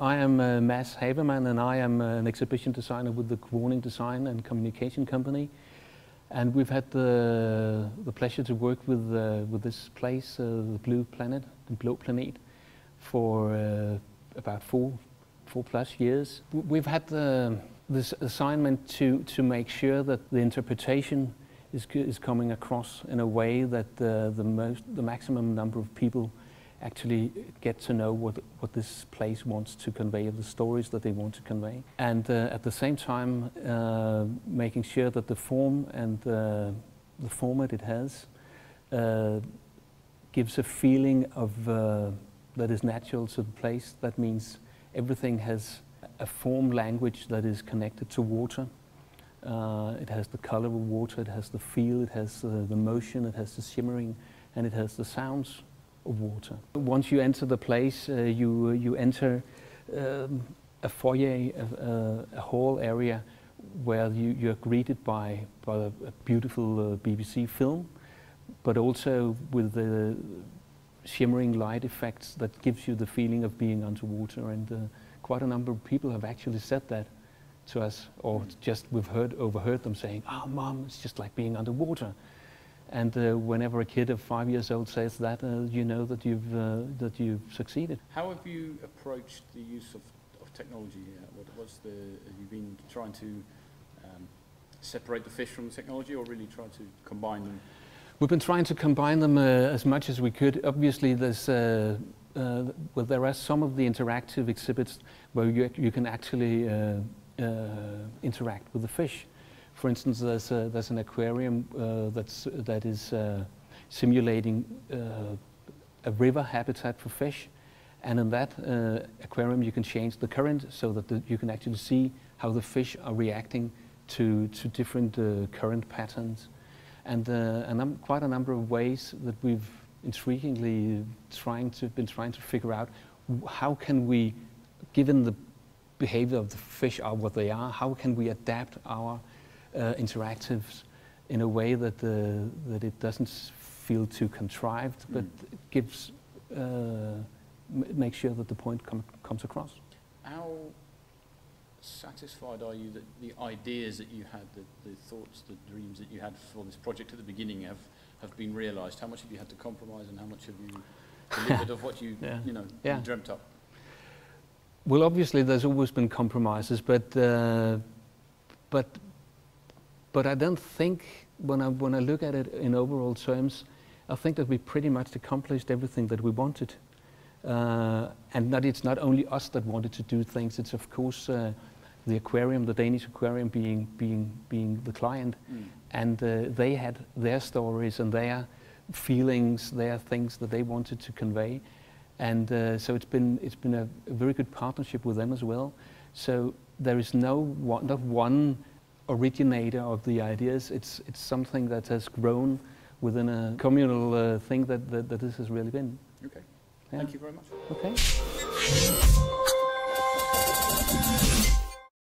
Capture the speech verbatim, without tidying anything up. I am uh, Mads Havemann, and I am uh, an exhibition designer with the Kvorning Design and Communication Company. And we've had the, the pleasure to work with, uh, with this place, uh, the Blue Planet, the Blue Planet, for uh, about four, four plus years. We've had the, this assignment to, to make sure that the interpretation is, is coming across in a way that uh, the, most, the maximum number of people actually get to know what, what this place wants to convey, the stories that they want to convey. And uh, at the same time, uh, making sure that the form and uh, the format it has uh, gives a feeling of uh, that is natural to the place. That means everything has a form language that is connected to water. Uh, it has the color of water, it has the feel, it has uh, the motion, it has the shimmering, and it has the sounds of water. Once you enter the place, uh, you, uh, you enter um, a foyer, a, a hall area where you, you're greeted by, by a beautiful uh, B B C film, but also with the shimmering light effects that gives you the feeling of being underwater. And uh, quite a number of people have actually said that to us, or just we've heard, overheard them saying, "Oh, Mom, it's just like being underwater." And uh, whenever a kid of five years old says that, uh, you know that you've uh, that you've succeeded. How have you approached the use of, of technology here? What, what's the have you been trying to um, separate the fish from the technology, or really try to combine them? We've been trying to combine them uh, as much as we could. Obviously, there's uh, uh, well, there are some of the interactive exhibits where you you can actually uh, uh, interact with the fish. For instance, there's, a, there's an aquarium uh, that's, that is uh, simulating uh, a river habitat for fish, and in that uh, aquarium you can change the current so that the, you can actually see how the fish are reacting to, to different uh, current patterns. And, uh, and quite a number of ways that we've intriguingly trying to, been trying to figure out how can we, given the behavior of the fish are what they are, how can we adapt our Uh, interactives in a way that uh, that it doesn't feel too contrived, but mm. it gives uh, m makes sure that the point com comes across. How satisfied are you that the ideas that you had, the, the thoughts, the dreams that you had for this project at the beginning have have been realised? How much have you had to compromise, and how much have you delivered of what you yeah. you know yeah. you dreamt up? Well, obviously, there's always been compromises, but uh, but. But I don't think, when I, when I look at it in overall terms, I think that we pretty much accomplished everything that we wanted. Uh, and that it's not only us that wanted to do things, it's of course uh, the aquarium, the Danish aquarium being, being, being the client. Mm. And uh, they had their stories and their feelings, their things that they wanted to convey. And uh, so it's been, it's been a, a very good partnership with them as well. So there is no one, not one originator of the ideas. It's it's something that has grown within a communal uh, thing that, that that this has really been. Okay. Yeah. Thank you very much. Okay.